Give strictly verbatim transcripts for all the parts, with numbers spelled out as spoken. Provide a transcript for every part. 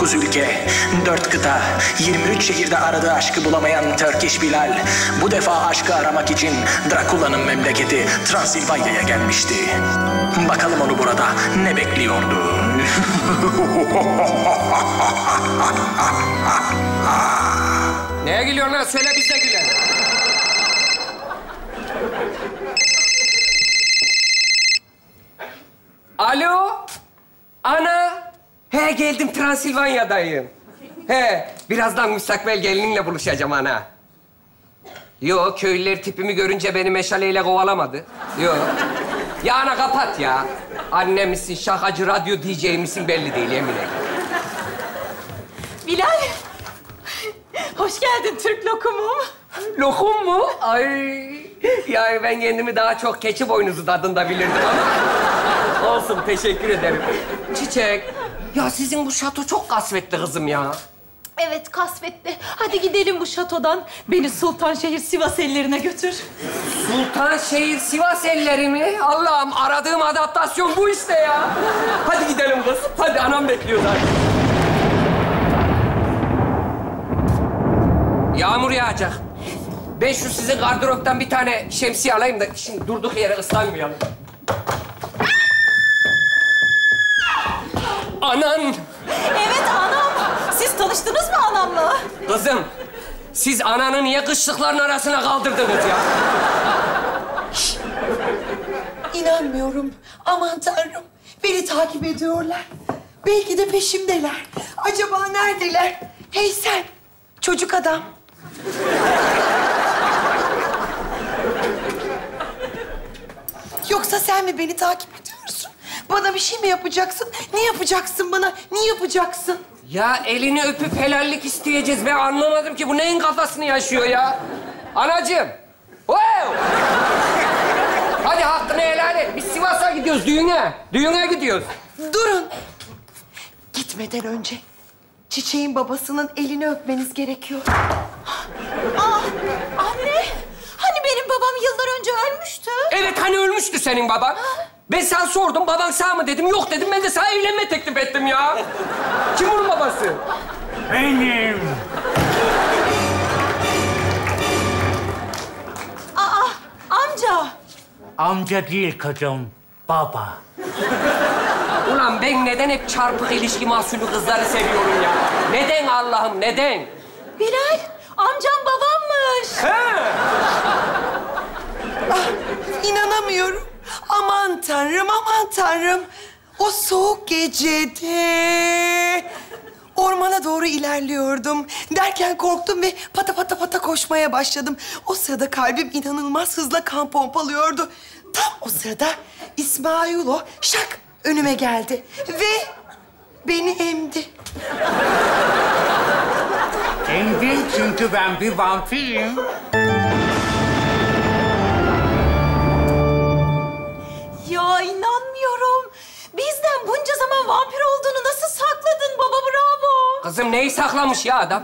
dokuz ülke, dört kıta, yirmi üç şehirde aradığı aşkı bulamayan Turkish Bilal, bu defa aşkı aramak için Drakula'nın memleketi Transilvanya'ya gelmişti. Bakalım onu burada ne bekliyordu? Neye gülüyorlar? Söyle biz de gülelim. Alo? Ana! He, geldim, Transilvanya'dayım. He, birazdan müstakbel gelininle buluşacağım ana. Yo, köylüler tipimi görünce beni meşaleyle kovalamadı. Yo. Ya ana kapat ya. Anne misin, şakacı radyo D J misin belli değil, yemin ederim. Bilal, hoş geldin Türk lokumum. Lokum mu? Ay, ya ben kendimi daha çok keçi boynuzu tadında bilirdim ama. Olsun, teşekkür ederim. Çiçek, ya sizin bu şato çok kasvetli kızım ya. Evet, kasvetli. Hadi gidelim bu şatodan. Beni Sultanşehir Sivas ellerine götür. Sultanşehir Sivas elleri mi? Allah'ım, aradığım adaptasyon bu işte ya. Hadi gidelim kız. Hadi, anam bekliyor zaten. Yağmur yağacak. Ben şu sizin gardıroptan bir tane şemsiye alayım da şimdi durduk yere ıslanmayalım. Anan! Evet, anam. Siz tanıştınız mı anamla? Kızım, siz ananı niye kışlıkların arasına kaldırdınız ya? İnanmıyorum. Aman Tanrım. Beni takip ediyorlar. Belki de peşimdeler. Acaba neredeler? Hey sen, çocuk adam. Yoksa sen mi beni takip ediyorsun? Bana bir şey mi yapacaksın? Ne yapacaksın bana? Ne yapacaksın? Ya elini öpüp helallik isteyeceğiz. Ben anlamadım ki bu neyin kafasını yaşıyor ya? Anacığım. Wow. Hadi hakkını helal et. Biz Sivas'a gidiyoruz düğüne. Düğüne gidiyoruz. Durun. Gitmeden önce Çiçeğin babasının elini öpmeniz gerekiyor. Ah, anne. Hani benim babam yıllar önce ölmüştü. Evet, hani ölmüştü senin baban. Ben sana sordum, baban sağ mı dedim, yok dedim. Ben de sana evlenme teklif ettim ya. Kim bunun babası? Benim. Aa, amca. Amca değil kızım, baba. Ulan ben neden hep çarpık ilişki mahsulü kızları seviyorum ya? Neden Allah'ım, neden? Bilal, amcam babammış. He. Ah, inanamıyorum. Aman Tanrım, aman Tanrım. O soğuk gecede ormana doğru ilerliyordum. Derken korktum ve pata pata pata koşmaya başladım. O sırada kalbim inanılmaz hızla kan pompalıyordu. Tam o sırada İsmailoğlu şak önüme geldi ve beni emdi. Emdim çünkü ben bir vampirim. Ya inanmıyorum. Bizden bunca zaman vampir olduğunu nasıl sakladın baba, bravo. Kızım neyi saklamış ya adam?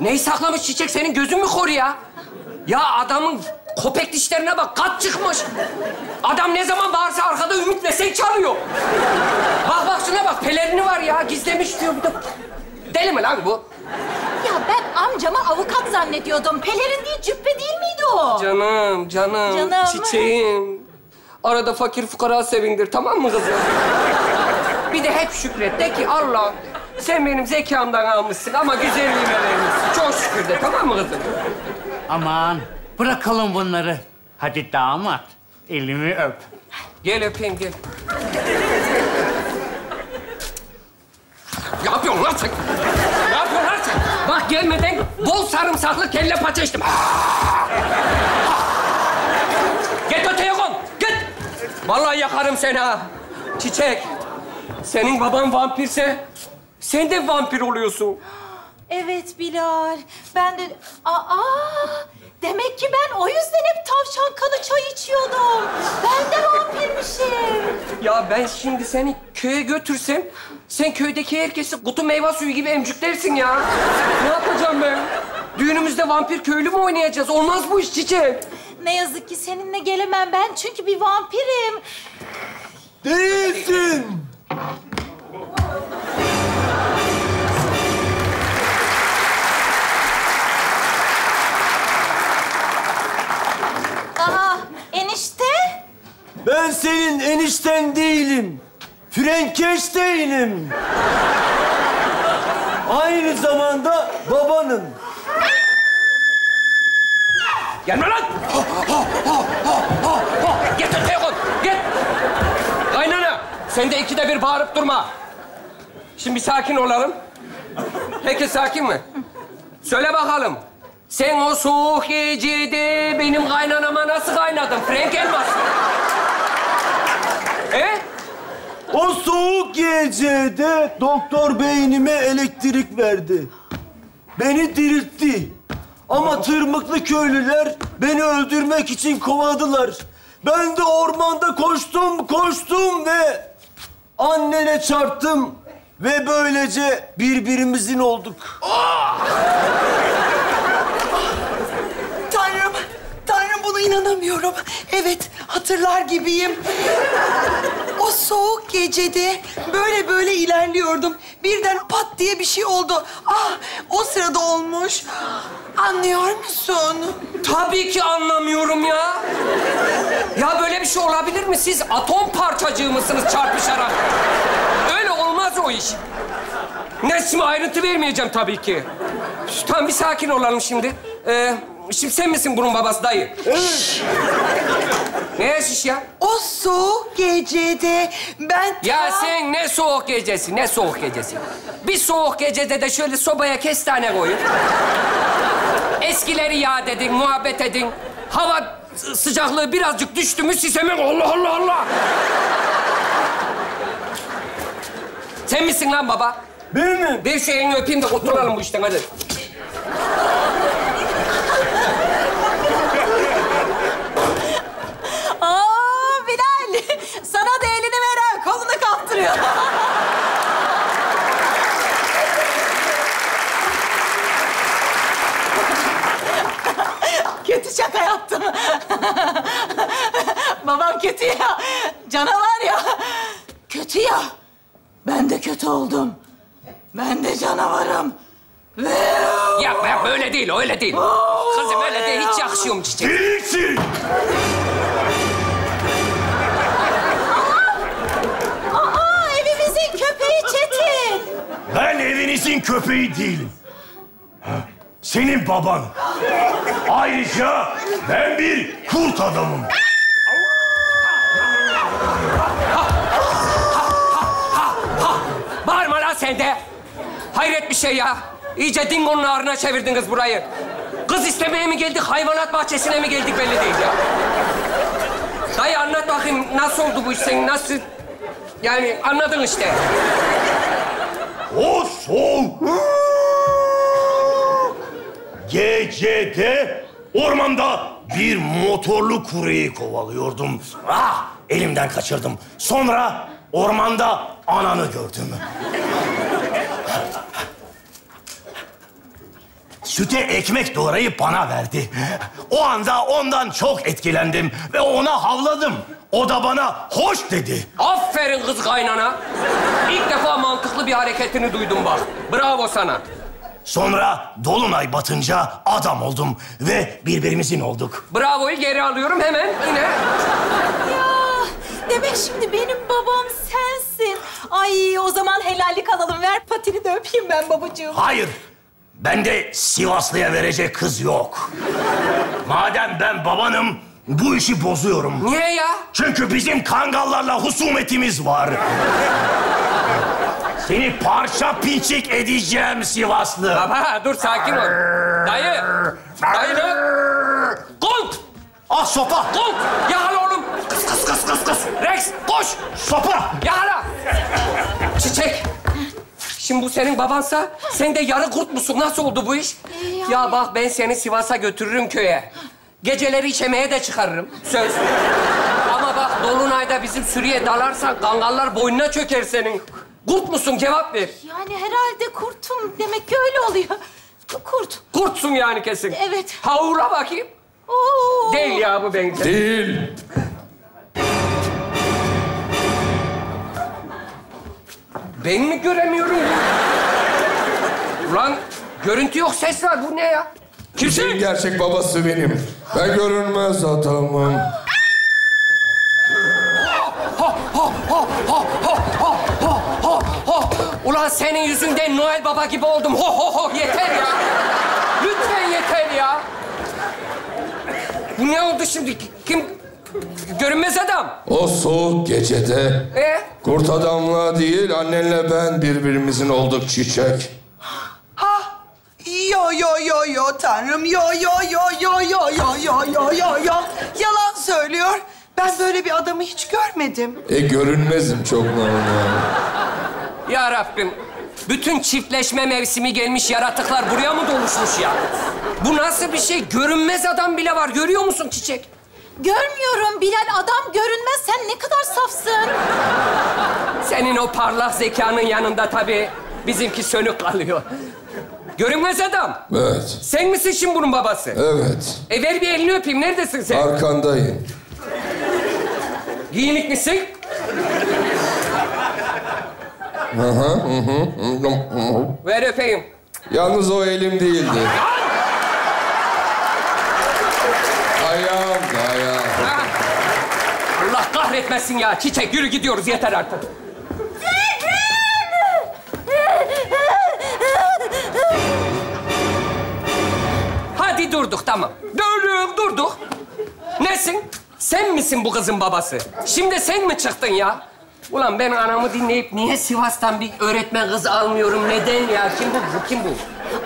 Neyi saklamış Çiçek, senin gözün mü kor ya? Ya adamın kopek dişlerine bak, kat çıkmış. Adam ne zaman bağırsa arkada Ümit Vesey çalıyor. Bak bak şuna bak, pelerini var ya, gizlemiş diyor bir de. Deli mi lan bu? Ya ben amcamı avukat zannediyordum. Pelerin değil, cübbe değil miydi o? Canım, canım, canım. Çiçeğim. Arada fakir fukara sevindir, tamam mı kızım? Bir de hep şükret. De ki Allah, sen benim zekamdan almışsın ama güzelliğime vermişsin. Çok şükür de, tamam mı kızım? Aman, bırakalım bunları. Hadi damat, elimi öp. Gel öpeyim, gel. Ne yapıyorsun lan sen? Ne yapıyorsun lan sen? Bak gelmeden bol sarımsaklı kelle paça içtim. Git öteye kon, git. Vallahi yakarım seni ha. Çiçek, senin baban vampirse sen de vampir oluyorsun. Evet Bilal, ben de... Aa! Demek ki ben o yüzden hep tavşan kanı çay içiyordum. Ben de vampirmişim. Ya ben şimdi seni köye götürsem, sen köydeki herkesi kutu meyve suyu gibi emcüklersin ya. Ne yapacağım ben? Düğünümüzde vampir köylü mü oynayacağız? Olmaz bu iş Çiçek. Ne yazık ki seninle gelemem ben çünkü bir vampirim. Değilsin. senin enişten değilim. Frankenstein'im. Aynı zamanda babanım. Gelme lan! Git öteye koy, git! Kaynana, sen de ikide bir bağırıp durma. Şimdi bir sakin olalım. Peki, sakin mi? Söyle bakalım. Sen o soğuk gecede benim kaynanama nasıl kaynadın? Frank Elmas. He? O soğuk gecede doktor beynime elektrik verdi. Beni diriltti. Ama tırmıklı köylüler beni öldürmek için kovaladılar. Ben de ormanda koştum, koştum ve annene çarptım. Ve böylece birbirimizin olduk. Tanrım, Tanrım buna inanamıyorum. Evet, hatırlar gibiyim. O soğuk gecede böyle böyle ilerliyordum. Birden pat diye bir şey oldu. Ah, o sırada olmuş. Anlıyor musun? Tabii ki anlamıyorum ya. Ya böyle bir şey olabilir mi? Siz atom parçacığı mısınız çarpışarak? Öyle olmaz o iş. Nesime ayrıntı vermeyeceğim tabii ki. Tam bir sakin olalım şimdi. Ee, şimdi sen misin bunun babası dayı? Evet. Ne şiş ya? O soğuk gecede ben... Ta... Ya sen ne soğuk gecesi, ne soğuk gecesi. Bir soğuk gecede de şöyle sobaya kestane koyun. Eskileri yad edin, muhabbet edin. Hava sıcaklığı birazcık düştü mü sisemek. Allah Allah Allah! Sen misin lan baba? Benim. Bir şeyini öpeyim de kurtulalım bu işten hadi. Sana da elini veren kolunu kaptırıyor. Kötü şaka yaptım. Babam kötü ya. Canavar ya. Kötü ya. Ben de kötü oldum. Ben de canavarım. Yapma yapma. Öyle değil, öyle değil. Oo, kızım öyle ya. Değil. Hiç yakışıyorum çiçek. Değilsin. Ben evinizin köpeği değilim. Senin baban. Ayrıca ben bir kurt adamım. Ha, ha, ha, ha. Bağırma lan sen de. Hayret bir şey ya. İyice dingonun ağrına çevirdiniz burayı. Kız istemeye mi geldik, hayvanat bahçesine mi geldik belli değil ya. Dayı anlat bakayım nasıl oldu bu iş senin, nasıl... Yani anladın işte. O soğuk gecede ormanda bir motorlu kuryeyi kovalıyordum. Ah, elimden kaçırdım. Sonra ormanda ananı gördüm. Süte ekmek doğrayıp bana verdi. O anda ondan çok etkilendim ve ona havladım. O da bana hoş dedi. Aferin kız kaynana. İlk defa mantıklı bir hareketini duydum bak. Bravo sana. Sonra dolunay batınca adam oldum ve birbirimizin olduk. Bravo'yu geri alıyorum hemen yine. Ya demek şimdi benim babam sensin. Ay o zaman helallik alalım. Ver patini de öpeyim ben babacığım. Hayır. Bende Sivaslı'ya verecek kız yok. Madem ben babanım, bu işi bozuyorum. Niye ya? Çünkü bizim kangallarla husumetimiz var. Seni parça pinçik edeceğim Sivaslı. Baba dur sakin ol. Dayı. Dayı ne? Kolt. Ah sopa. Kolt. Yakala oğlum. Kıs kıs kıs kıs kıs. Rex koş. Sopa. Yakala. Çiçek. Şimdi bu senin babansa, sen de yarı kurt musun? Nasıl oldu bu iş? Ee, yani... Ya bak ben seni Sivas'a götürürüm köye. Geceleri içemeye de çıkarırım. Söz. Ama bak dolunayda bizim sürüye dalarsan kangallar boynuna çöker senin. Kurt musun? Cevap ver. Yani herhalde kurtum. Demek ki öyle oluyor. Kurt. Kurtsun yani kesin. Evet. Havura bakayım. Oo. Değil ya bu bence. Değil. Ben mi göremiyorum? Ulan görüntü yok, ses var. Bu ne ya? Kimsin? Gerçek babası benim. Ben görünmez adamım. Ulan senin yüzünden Noel Baba gibi oldum. Ho ho ho yeter ya. Lütfen yeter ya. Bu ne oldu şimdi? Kim? Görünmez adam. O soğuk gecede ee? kurt adamla değil, annenle ben birbirimizin olduk çiçek. Ha. Yo yo yo yo tanrım, yo yo yo yo yo yo yo yo yo yo. Yalan söylüyor. Ben böyle bir adamı hiç görmedim. E görünmezim çok normal. Ya Rabbim, bütün çiftleşme mevsimi gelmiş, yaratıklar buraya mı doluşmuş ya? Bu nasıl bir şey? Görünmez adam bile var. Görüyor musun Çiçek? Görmüyorum Bilal. Adam görünmez. Sen ne kadar safsın. Senin o parlak zekanın yanında tabii bizimki sönük kalıyor. Görünmez adam. Evet. Sen misin şimdi bunun babası? Evet. E ver bir elini öpeyim. Neredesin sen? Arkandayım. Giyinik misin? Hı hı, hı hı. Ver öpeyim. Yalnız o elim değildi. Ayağım, ayağım. Allah kahretmesin ya. Çiçek, yürü gidiyoruz. Yeter artık. Hadi durduk, tamam. Durduk, durduk. Nesin? Sen misin bu kızın babası? Şimdi sen mi çıktın ya? Ulan ben anamı dinleyip niye Sivas'tan bir öğretmen kızı almıyorum? Neden ya? Kim bu? Bu kim bu?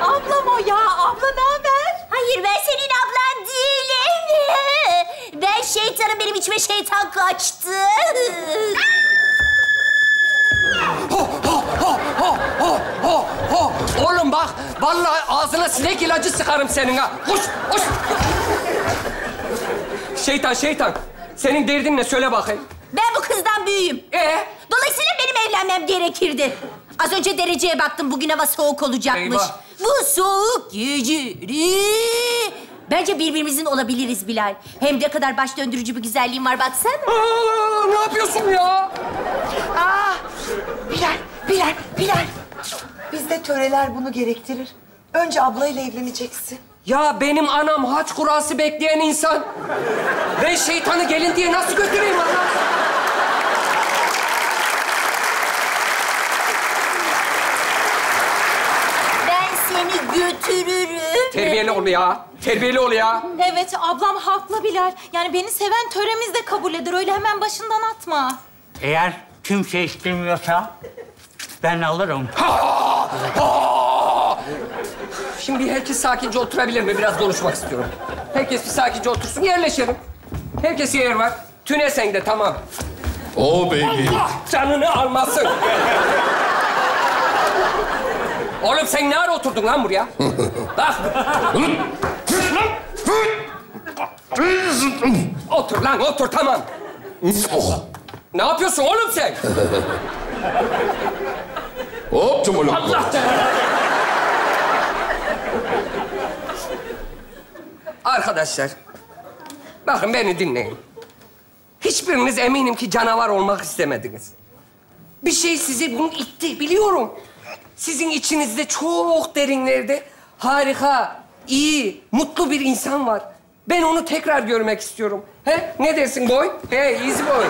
Ablam o ya. Abla ne haber? Hayır, ben senin ablan değilim. Ben şeytanım. Benim içime şeytan kaçtı. Ho, ho, ho, ho, ho, ho, ho. Oğlum bak, vallahi ağzına sinek ilacı sıkarım senin ha. Koş, koş. Şeytan, şeytan. Senin derdin ne? Söyle bakayım. Ben bu kızdan büyüğüm. Ee? Dolayısıyla benim evlenmem gerekirdi. Az önce dereceye baktım. Bugün hava soğuk olacakmış. Eyvah. Bu soğuk geceli. Bence birbirimizin olabiliriz Bilal. Hem ne kadar baş döndürücü bir güzelliğin var baksana. Aa, ne yapıyorsun ya? Aa, Bilal, Bilal, Bilal. Bizde töreler bunu gerektirir. Önce ablayla evleneceksin. Ya benim anam haç kurası bekleyen insan. Ben şeytanı gelin diye nasıl götüreyim anam? Ben seni götürürüm. Terbiyeli ol ya. Terbiyeli ol ya. Evet, ablam haklı Bilal. Yani beni seven töremiz de kabul eder. Öyle hemen başından atma. Eğer kimse istemiyorsa ben alırım. Ha! Ha! Şimdi herkes sakince oturabilir mi? Biraz konuşmak istiyorum. Herkes bir sakince otursun, yerleşelim. Herkes yer var. Tüne sen de, tamam. Oo oh, baby. Allah canını almasın. Oğlum sen ne ara oturdun lan buraya? Bak. Otur lan, otur, tamam. Ne yapıyorsun oğlum sen? Hop çumuluk. Allah canını. Arkadaşlar, bakın beni dinleyin. Hiçbiriniz eminim ki canavar olmak istemediniz. Bir şey sizi bunu itti, biliyorum. Sizin içinizde çok derinlerde harika, iyi, mutlu bir insan var. Ben onu tekrar görmek istiyorum. He? Ne dersin boy? Hey, easy boy.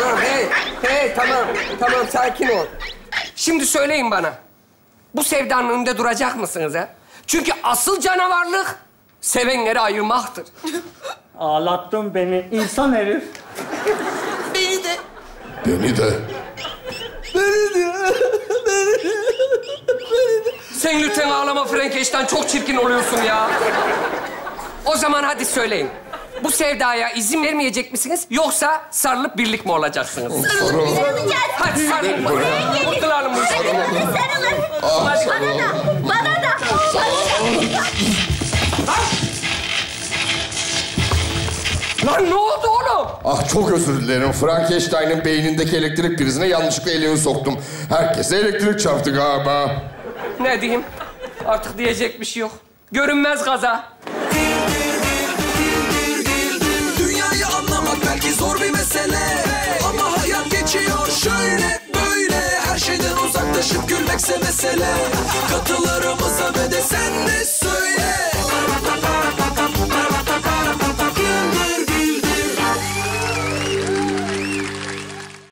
Tamam, hey, hey, tamam, tamam, sakin ol. Şimdi söyleyin bana, bu sevdanın önünde duracak mısınız ha? Çünkü asıl canavarlık sevenleri ayırmaktır. Ağlattın beni insan herif. Beni de. Beni de. Beni de. Beni de. Beni de. Sen lütfen ağlama Frankenstein, çok çirkin oluyorsun ya. O zaman hadi söyleyin. Bu sevdaya izin vermeyecek misiniz? Yoksa sarılıp birlik mi olacaksınız? Sarılıp birlik olacağız. Hadi sarılın. Kurtulalım bu işi. Sarılın. Bana da. Bana da. Lan ne oldu oğlum? Ah çok özür dilerim. Frankenstein'in beynindeki elektrik prizine yanlışlıkla elimi soktum. Herkese elektrik çarptı galiba. Ne diyeyim? Artık diyecek bir şey yok. Görünmez kaza. Dünyayı anlamak belki zor bir mesele. Ama hayat geçiyor şöyle böyle. Her şeyden uzaklaşıp gülmekse mesele. Katılarımıza ve de sen de